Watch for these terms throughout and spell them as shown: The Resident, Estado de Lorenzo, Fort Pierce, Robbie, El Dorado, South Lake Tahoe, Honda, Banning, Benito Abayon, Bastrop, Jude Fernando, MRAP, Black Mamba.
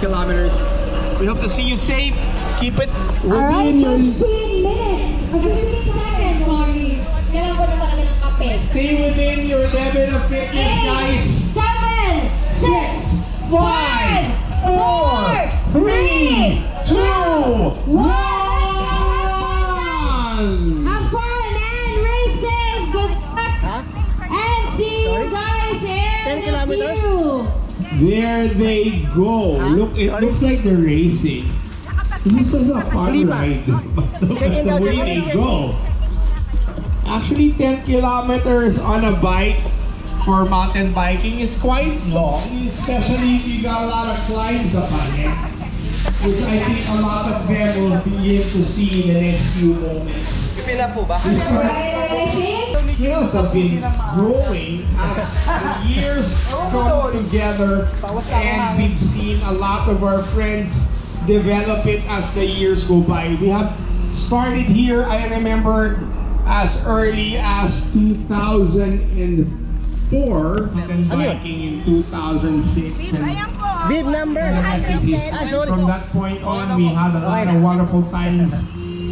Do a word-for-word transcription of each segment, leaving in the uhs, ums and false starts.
Kilometers on a bike for mountain biking is quite long, especially if you got a lot of climbs upon it, which I think a lot of them will be able to see in the next few moments. The hills have been growing as the years come together, and we've seen a lot of our friends develop it as the years go by. We have started here, I remember, as early as two thousand four, and biking in two thousand six. And bib number. Ah, sorry. From that point on, we had a lot of wonderful times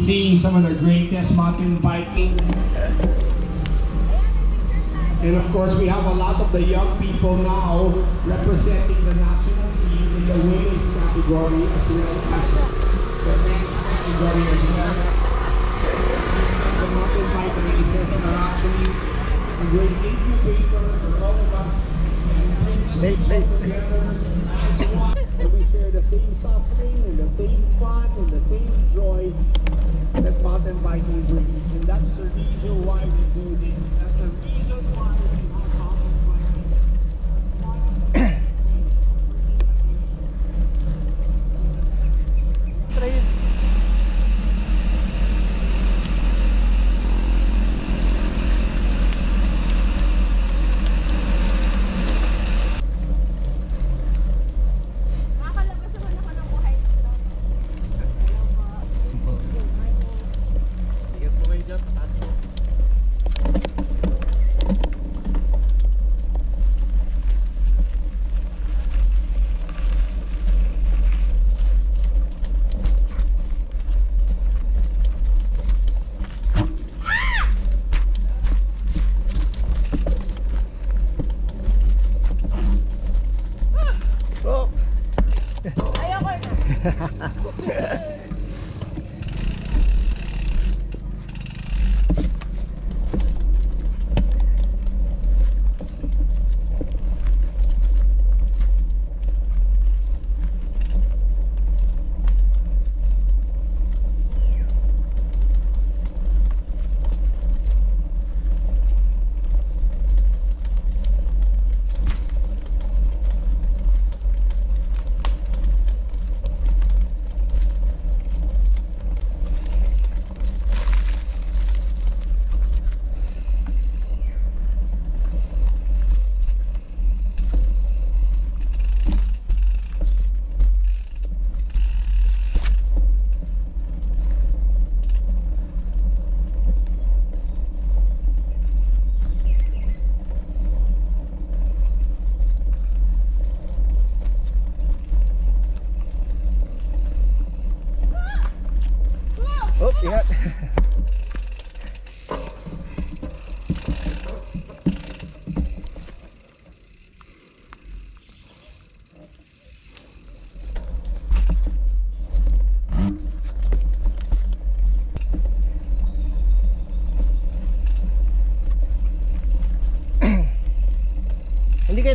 seeing some of the greatest mountain biking. And of course, we have a lot of the young people now representing the national team in the women's category as well as the men's category as well. Mountain bike races are actually a great incubator for all of us, and we come together as one, and we share the same suffering and the same fun and the same joy that mountain biking brings. And that's the reason why we do this. That's the reason why we do mountain biking.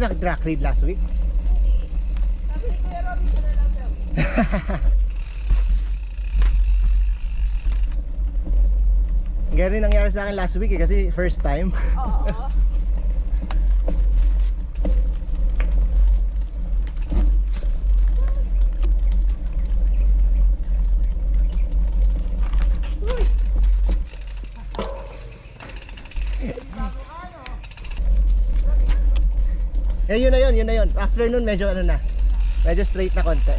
kayo nag-drag raid last week? Sabi ni Kuya Robbie, na lang daw. Ganyan nangyari sa akin last week eh, kasi first time. Oo. Eh yun na yun, yun na yun. After nun medyo ano na, medyo straight na konti.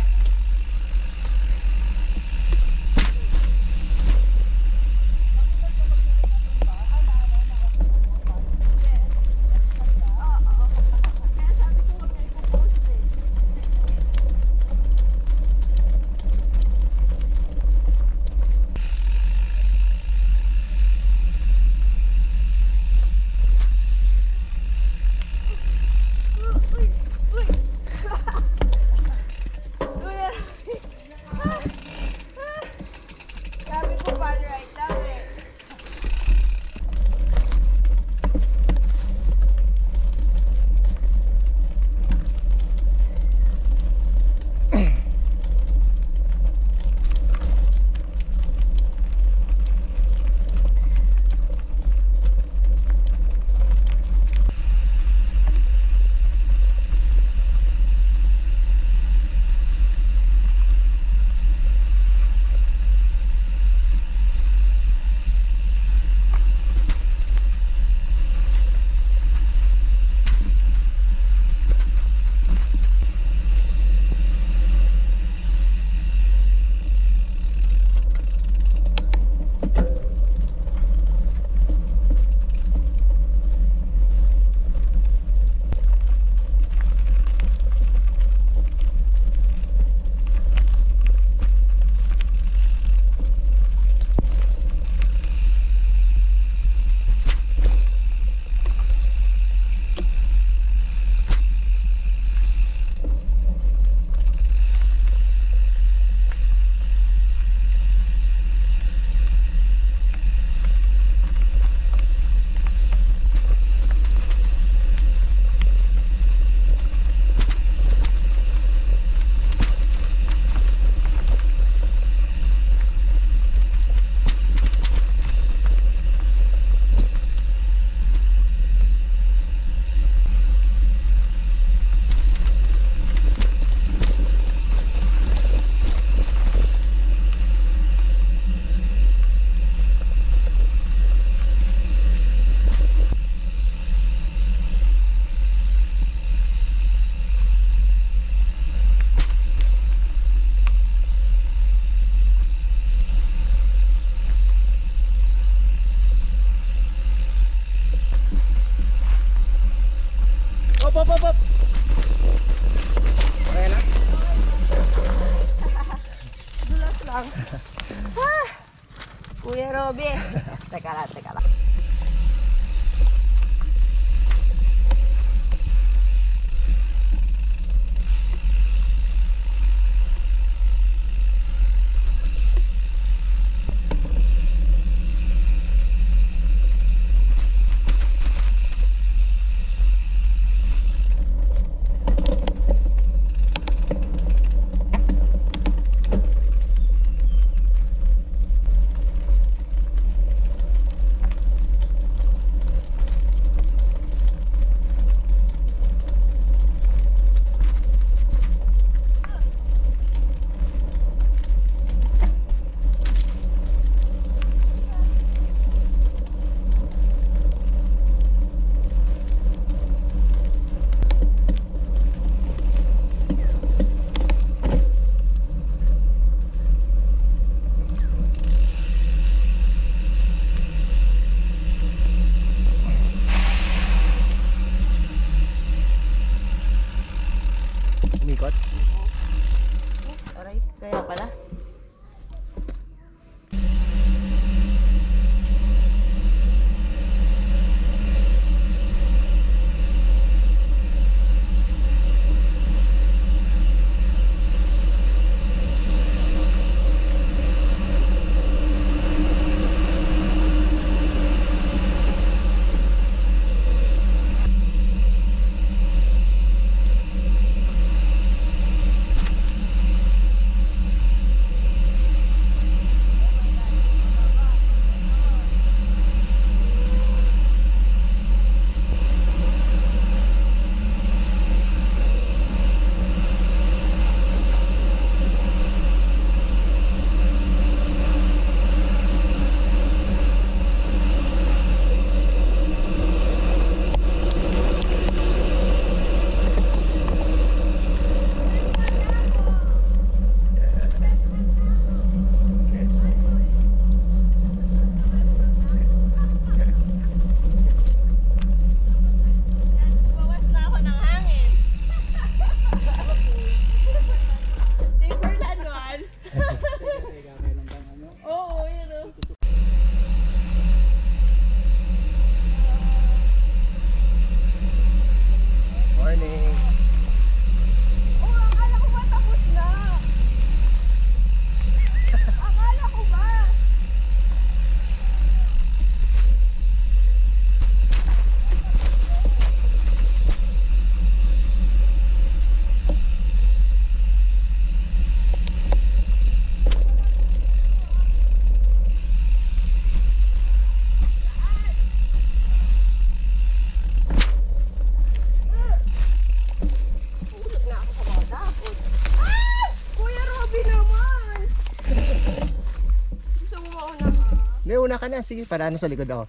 Pop, pop, pop. Okay na? Dulas lang. Ah, Kuya Robbie. Teka lang, teka lang. May una ka na. Sige, para na sa likod ako.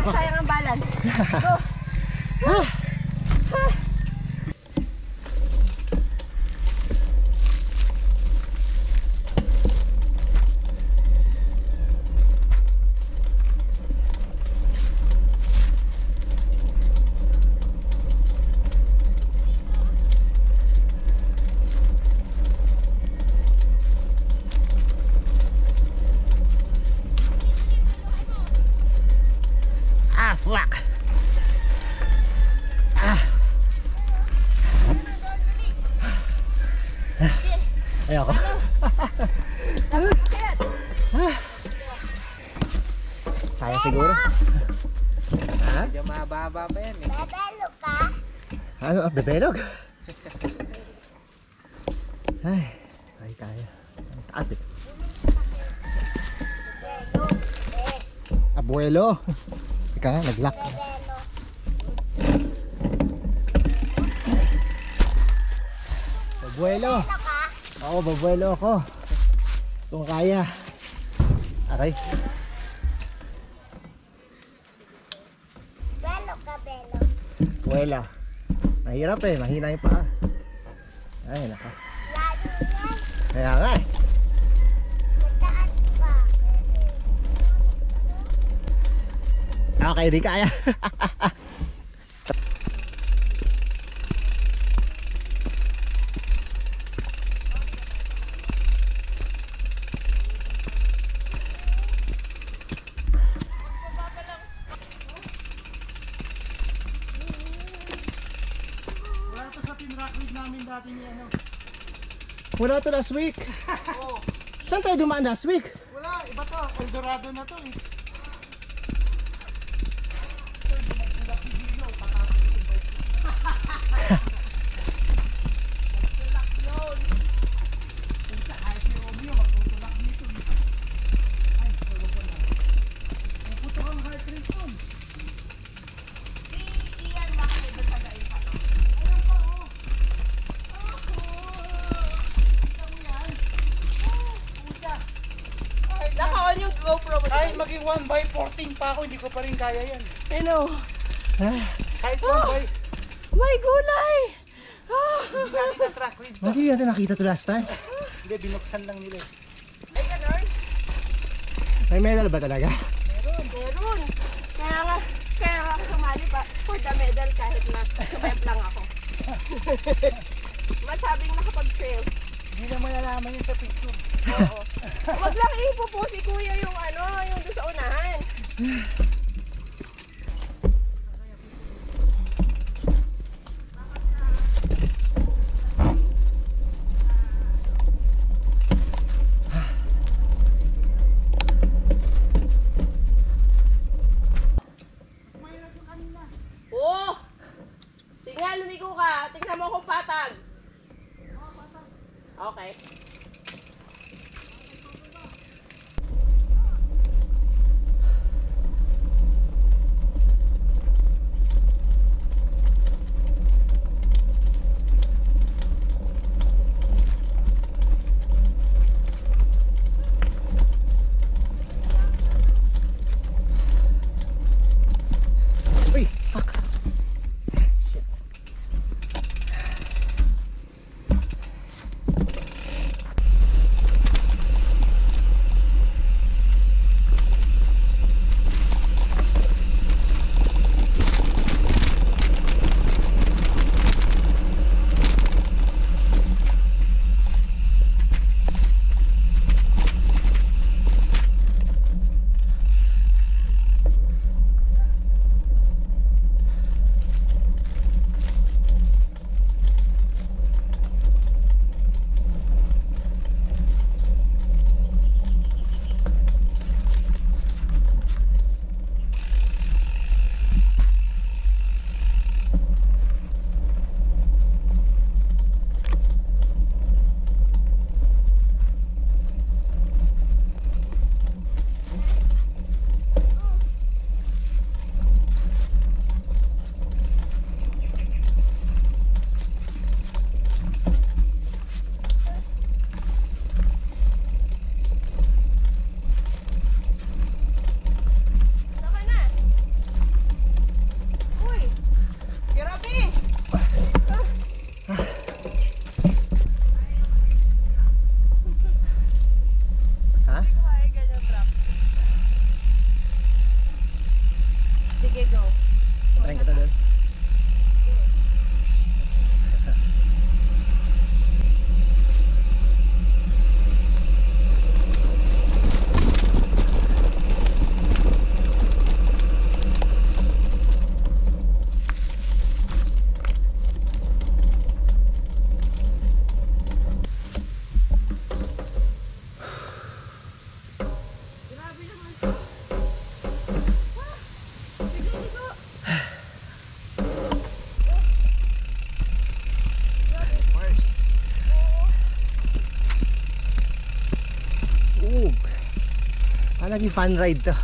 Sayang ang balance. Go. Fuck. Ah. Ayoko. Kaya siguro. Ha? Medyo mababa pa yan eh. Bebelog ka? Ano? Bebelog? Ay, ay tayo. Ang taas eh. Abuelo. Ika nga, nag-lock. Babuelo. Oo, babuelo ako. Kung kaya. Aray. Buelo ka, Belo. Buela. Mahirap eh, mahina yung paa. Ay, naka. Kaya nga eh. Okay, di kaya. Wala to sa tinrack rig namin dati niya, no? Wala to last week. Oh. Saan tayo dumaan last week? Wala, iba to. El Dorado na to eh. one by fourteen pa ako, hindi ko pa rin kaya yan. I know. Kahit one by... May gulay! Hindi natin na-track with to. Hindi natin nakita to last time. Hindi, binuksan lang nila. Ay, ganun. May medal ba talaga? Meron, meron. Kaya nga, kaya nga sumali pa for the medal kahit na sumeb lang ako. Masabing nakapag-trail. Hindi na malalaman yun sa picture. Oo. Huwag lang ipupo si kuya yung ano, yung doon sa unahan. Oo! Sige, lumigo ka. Tingnan mo kung patag. Okay. lagi fun ride to. Hina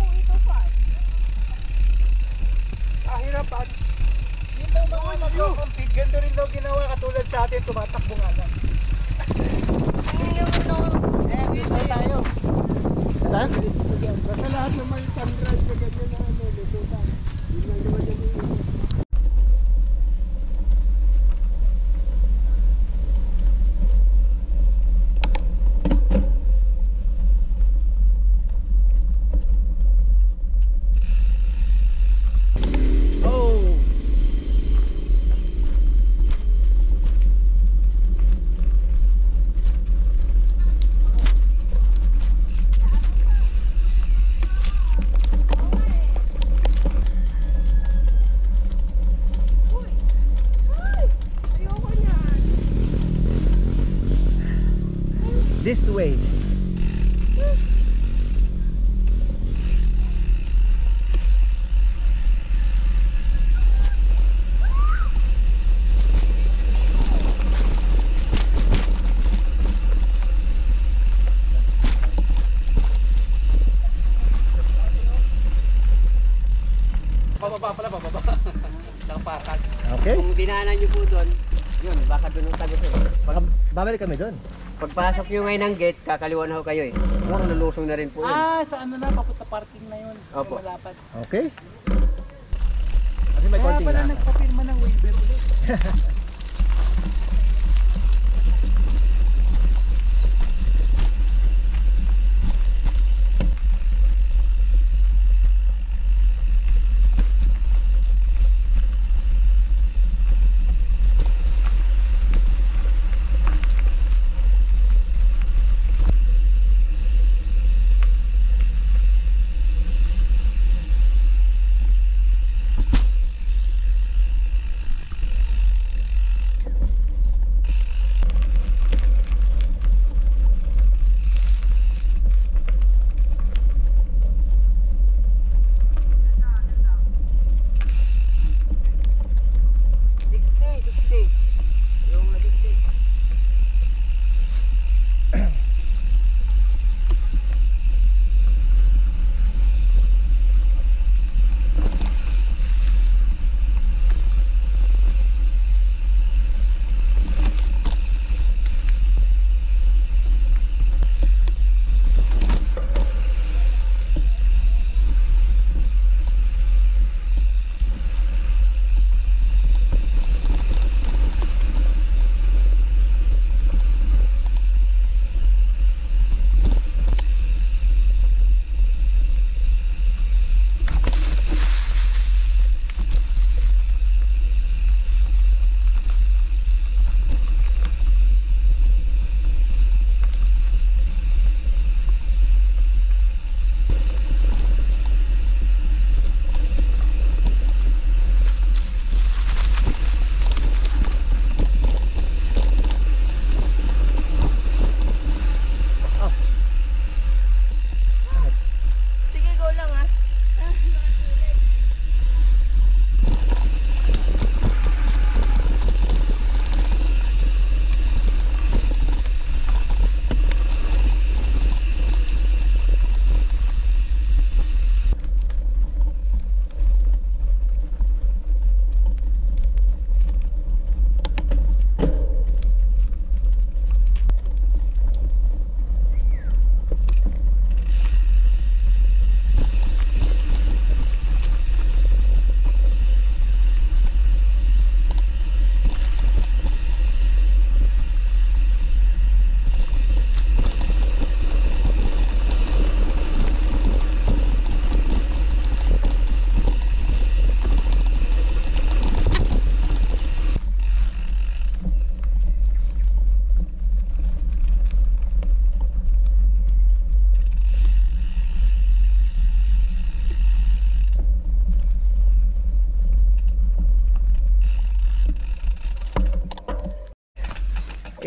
po ito, Pat. Kahirapan. Yung daw mga nagko-compete, ganito rin daw ginawa katulad sa atin, tumatakbo nga lang. Eh, dito tayo. Saan? Basta lahat naman yung fun ride na ganyan na ano, lututan. Yung nagawa niya niyo. This way. Bababa pala, bababa. Nakapark. Okay. Kung dinaanan niyo po doon, yun, baka doon ang tagos eh. Baka babalik kami doon. Pagpasok nyo ngayon ng gate, kakaliwa na ho kayo eh. Mukhang nalusong na rin po yun. Ah, sa ano na, papunta parking na yun. Opo. Malapat. Okay. Kasi may parking na. Kaya pala nagpapirma ng waiver ulit.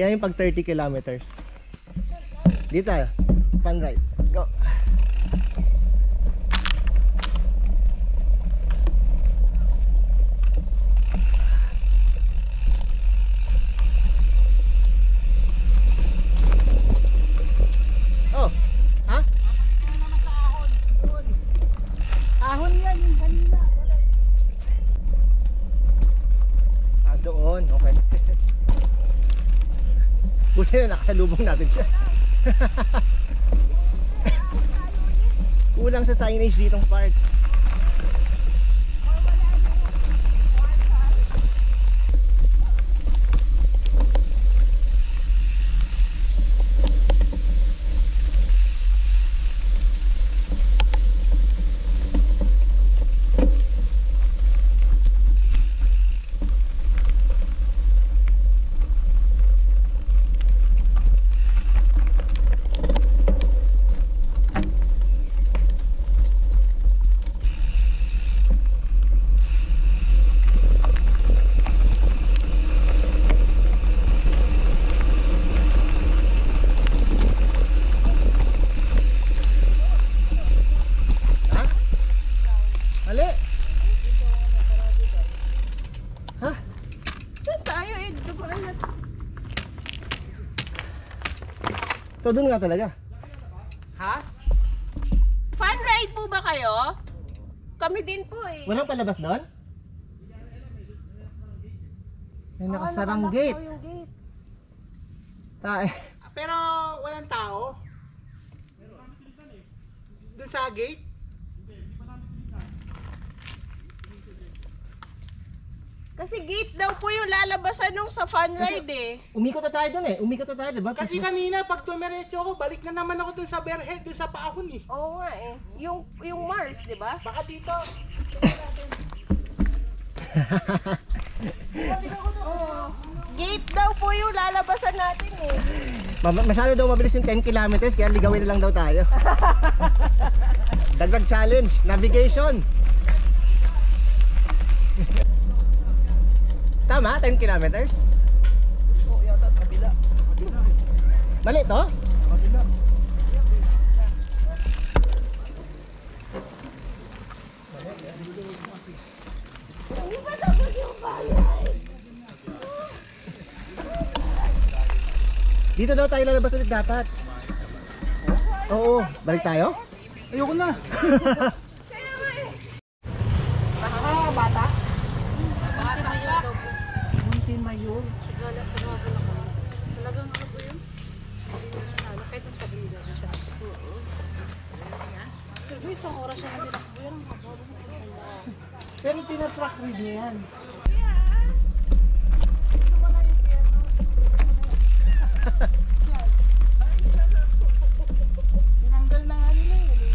Yan yung pag thirty kilometers. Dito tayo. Fun ride. Go. Ayun, nakasalubong natin siya. Kulang sa signage ditong park. So doon nga talaga. Ha? Fun ride po ba kayo? Kami din po eh. Walang palabas doon? May nakasarang oh, gate. gate. Ta Pero walang tao? Doon sa gate? Kasi gate daw po yung lalabasan nung sa fun ride eh. Umikot na tayo dun eh. Umikot na tayo, diba? Kasi kanina pag tumiretso ako, balik na naman ako dun sa bear head, dun sa paahon eh. Oo nga eh. Yung, yung Mars, diba? Baka dito. Oh. Gate daw po yung lalabasan natin eh. Masyado daw mabilis yung ten kilometers, kaya ligawin na lang daw tayo. Dagdag challenge, navigation. Tama? ten kilometers? Oo, yata sa kabila. Mali to? Kabila. Hindi ba tapos yung bayan? Dito daw tayo lalabas ulit dapat. Oo, balik tayo? Ayoko na. Pero tinatrack with niya yan. Tinanggal na nga nila yun eh.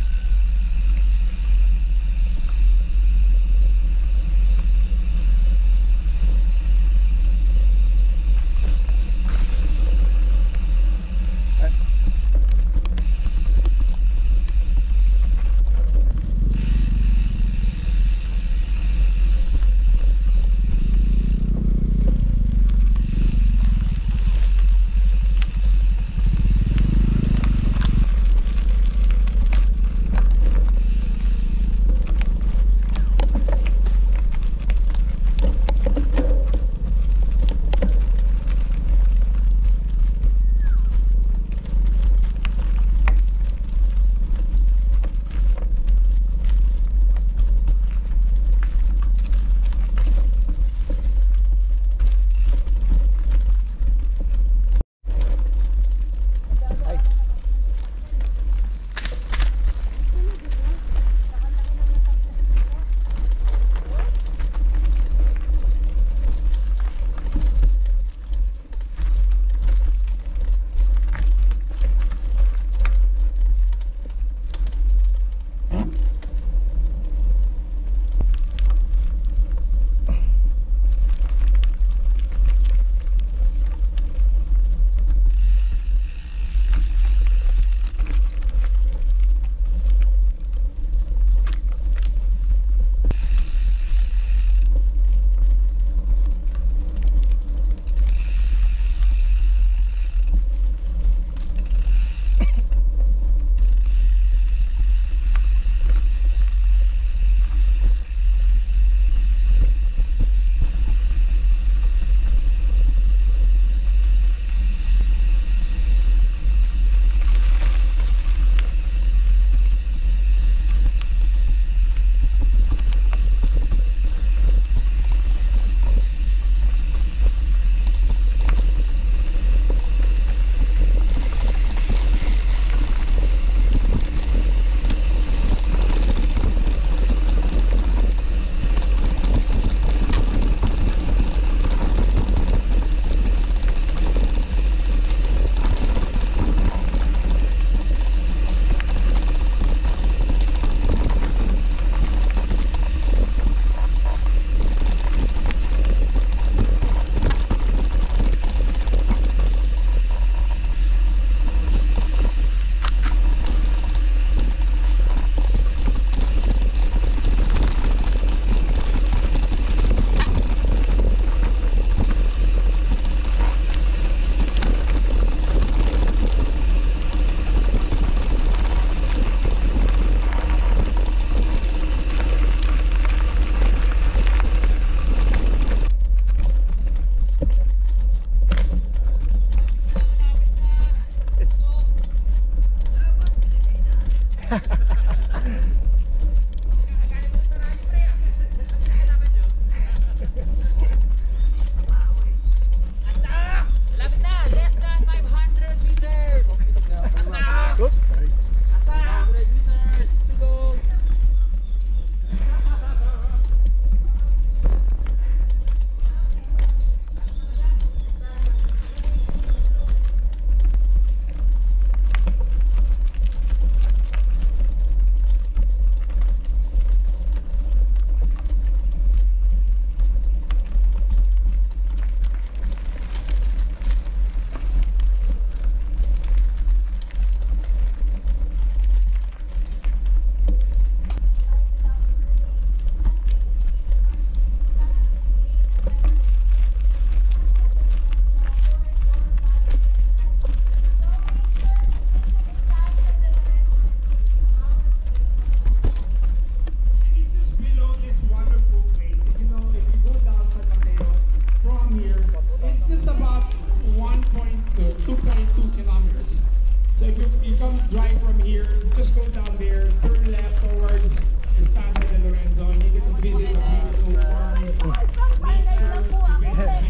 drive from here, just go down there, turn left towards Estado de Lorenzo, and you get to visit the beautiful farm, nature, event.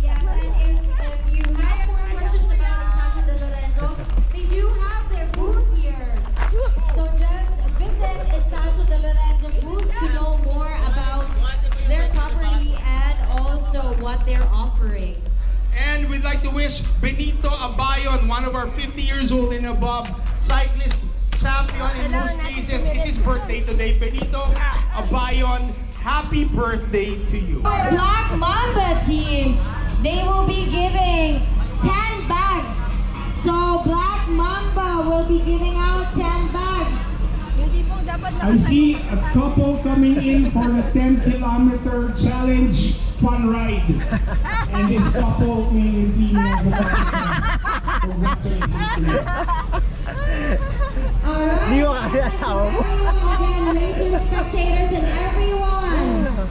Yes, and if, if you have more questions about Estado de Lorenzo, they do have their booth here. So just visit Estado de Lorenzo booth to know more about their property and also what they're offering. And we'd like to wish Benito Abayon, one of our fifty years old and above cyclist champion in most cases, it's his birthday today. Benito Abayon, happy birthday to you. Our Black Mamba team, they will be giving ten bags. So Black Mamba will be giving out ten bags. I see a couple coming in for a ten kilometer challenge fun ride. And this couple, male and female. Alright, again, racing spectators and everyone.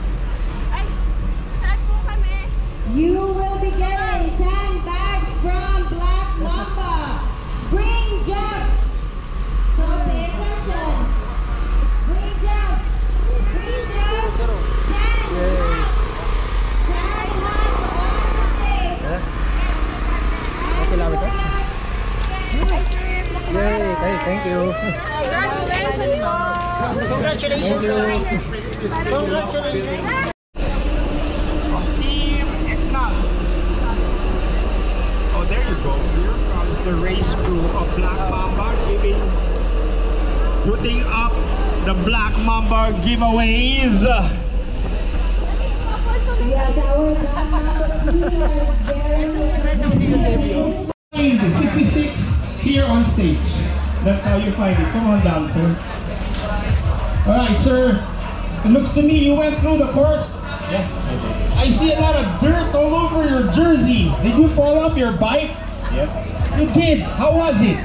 You will be getting ten bags from Black Mamba. Bring jump. So pay attention. Bring jump. Bring jump. ten bags. Yay, thank you. Congratulations, mom. Congratulations, thank you. Congratulations. Team Eknal. Oh, there you go. Here comes the race crew of Black Mamba giving, putting up the Black Mamba giveaways. Yes, our Black Mamba team are very sixty-six. Here on stage. That's how you find it. Come on down, sir. Alright, sir. It looks to me you went through the course. Yeah, I did. I see a lot of dirt all over your jersey. Did you fall off your bike? Yep. You did. How was it?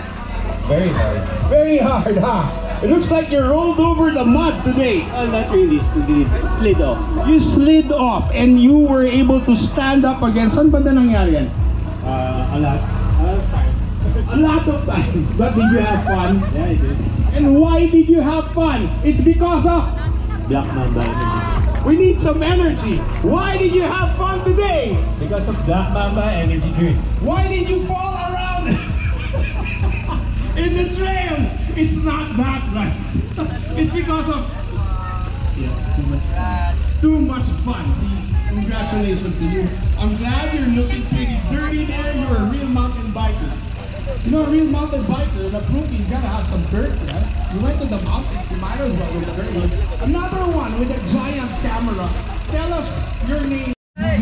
Very hard. Very hard, huh? It looks like you rolled over the mud today. Well, not really. Slid off. You slid off and you were able to stand up again. Saan ba na nangyari yan? Uh, a lot. Uh, A lot of times, but did you have fun? Yeah, I did. And why did you have fun? It's because of Black Mamba energy. We need some energy. Why did you have fun today? Because of Black Mamba energy drink. Why did you fall around in the trail? It's not that right. It's because of yeah, too much fun. It's too much fun. See? Congratulations to you. I'm glad you're looking pretty dirty there. You're a real mountain biker. You know, a real mountain biker, the proof is gotta have some dirt, right? You went to the mountains, you might as well with the dirt. Another one with a giant camera. Tell us your name. Hey.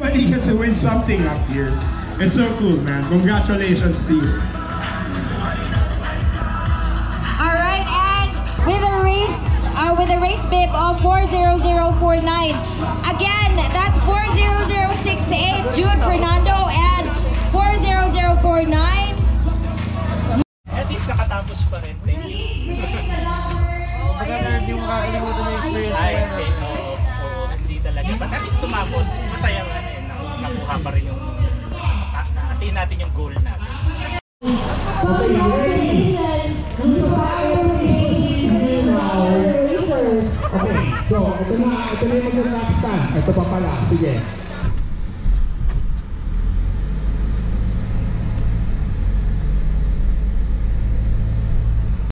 Everybody gets to win something up here. It's so cool, man. Congratulations to you. With a race, uh, with a race bib of four zero zero four nine. Again, that's four zero zero six eight, Jude Fernando, and four zero zero four nine. At least nakatapos pa rin. Thank you. Baka na hindi mo kakalimutan na experience. Ay, okay. Oo, hindi talaga. But at least tumapos, masaya nga na yun. Nakuha pa rin yung, atin natin yung goal natin. So, ito na, ito na yung mag-rockstand. Ito pa pala, sige.